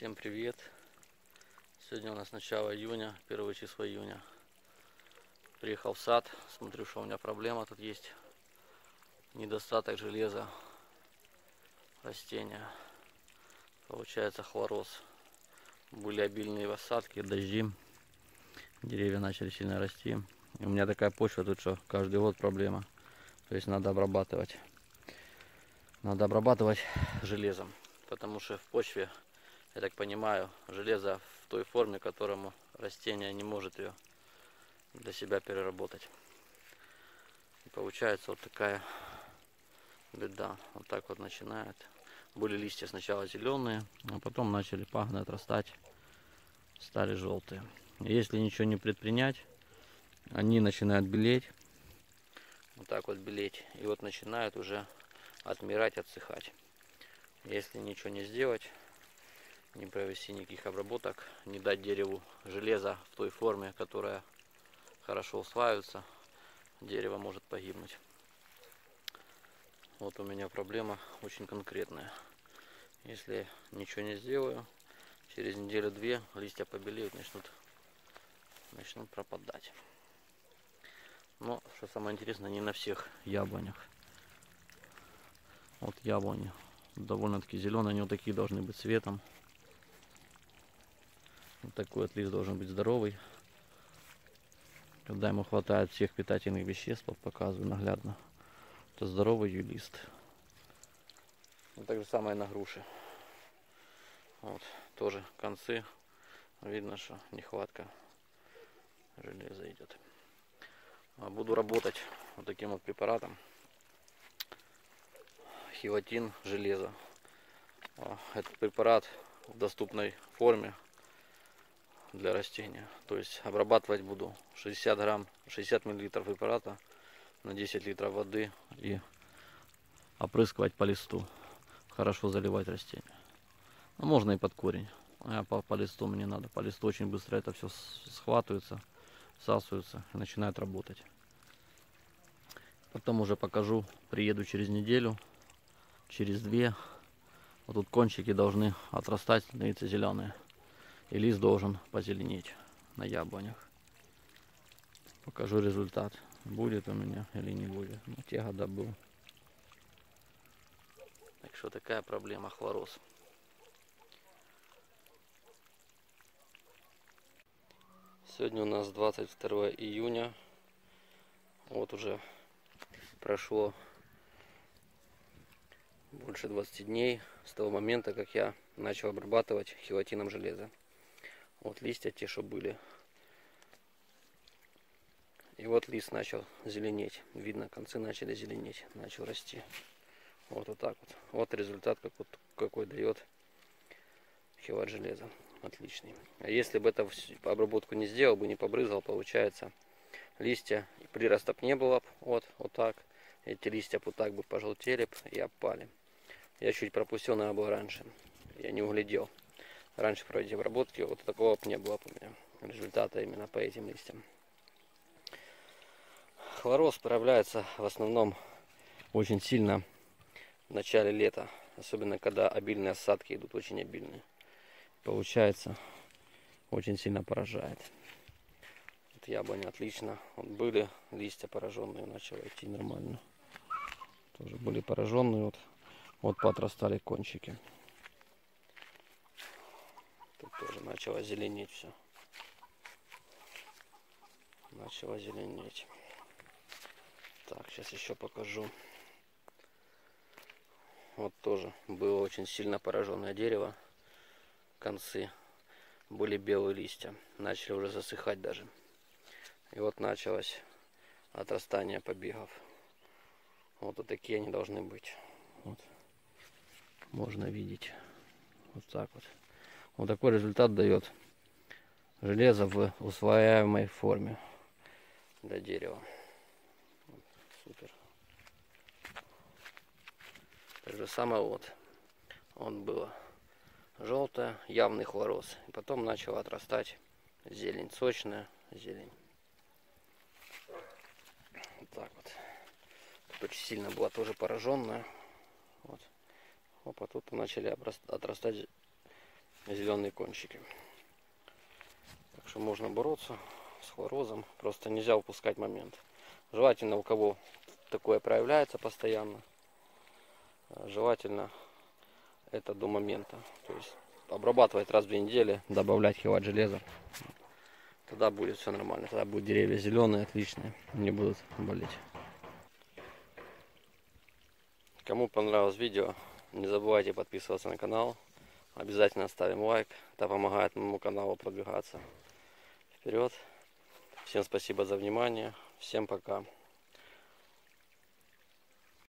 Всем привет! Сегодня у нас начало июня, первые числа июня. Приехал в сад, смотрю, что у меня проблема тут есть. Недостаток железа растения. Получается хлороз. Были обильные осадки, дожди. Деревья начали сильно расти. И у меня такая почва тут, что каждый год проблема. То есть надо обрабатывать. Надо обрабатывать железом. Потому что в почве, я так понимаю, железо в той форме, которому растение не может ее для себя переработать. И получается вот такая беда. Вот так вот начинает. Были листья сначала зеленые, а потом начали пагоны отрастать, стали желтые. Если ничего не предпринять, они начинают белеть. Вот так вот белеть. И вот начинают уже отмирать, отсыхать. Если ничего не сделать, не провести никаких обработок, не дать дереву железа в той форме, которая хорошо усваивается, дерево может погибнуть. Вот у меня проблема очень конкретная. Если ничего не сделаю, через неделю-две листья побелеют, начнут пропадать. Но, что самое интересное, не на всех яблонях. Вот яблони довольно-таки зеленые, они вот такие должны быть цветом. Вот такой вот лист должен быть здоровый. Когда ему хватает всех питательных веществ, вот показываю наглядно, это здоровый лист. Вот так же самое на груши. Вот, тоже концы. Видно, что нехватка железа идет. Буду работать вот таким вот препаратом. Хелатин железа. Этот препарат в доступной форме для растения. То есть обрабатывать буду 60 миллилитров препарата на 10 литров воды и опрыскивать по листу. Хорошо заливать растение. Но можно и под корень. А по листу мне надо. По листу очень быстро это все схватывается, всасывается и начинает работать. Потом уже покажу, приеду через неделю, через две. Вот тут кончики должны отрастать, становиться зеленые. И лист должен позеленеть на яблонях. Покажу результат. Будет у меня или не будет. Ну, те года был. Так что такая проблема хлороз. Сегодня у нас 22 июня. Вот уже прошло больше 20 дней с того момента, как я начал обрабатывать хелатином железа. Вот листья те, что были. И вот лист начал зеленеть. Видно, концы начали зеленеть. Начал расти. Вот так вот. Вот результат, какой дает хелат железа. Отличный. А если бы эту обработку не сделал, бы не побрызгал, получается, листья и приростов не было бы. Вот так. Эти листья вот так бы пожелтели и опали. Я чуть пропустил, надо было раньше. Я не углядел. Раньше проводить обработки, вот такого не было у меня результата именно по этим листьям. Хлороз проявляется в основном очень сильно в начале лета, особенно когда обильные осадки идут, очень обильные. Получается, очень сильно поражает. Вот яблоня отлично, вот были листья пораженные, начало идти нормально. Тоже были пораженные, вот поотрастали кончики. Тут тоже начало зеленеть все. Начало зеленеть. Так, сейчас еще покажу. Вот тоже было очень сильно пораженное дерево. Концы были белые листья. Начали уже засыхать даже. И вот началось отрастание побегов. Вот такие они должны быть. Вот. Можно видеть. Вот так вот. Вот такой результат дает железо в усваиваемой форме для дерева. Супер. То же самое вот. Он было желтое, явный хлороз. И потом начала отрастать зелень, сочная зелень. Вот так вот. Тут очень сильно была тоже пораженная. Вот. Опа, тут начали отрастать зеленые кончики. Так что можно бороться с хлорозом, просто нельзя упускать момент. Желательно, у кого такое проявляется постоянно, желательно это до момента. То есть обрабатывать раз в 2 недели, добавлять хелат железа. Тогда будет все нормально, тогда будут деревья зеленые, отличные, не будут болеть. Кому понравилось видео, не забывайте подписываться на канал. Обязательно ставим лайк, это помогает моему каналу продвигаться вперед. Всем спасибо за внимание, всем пока.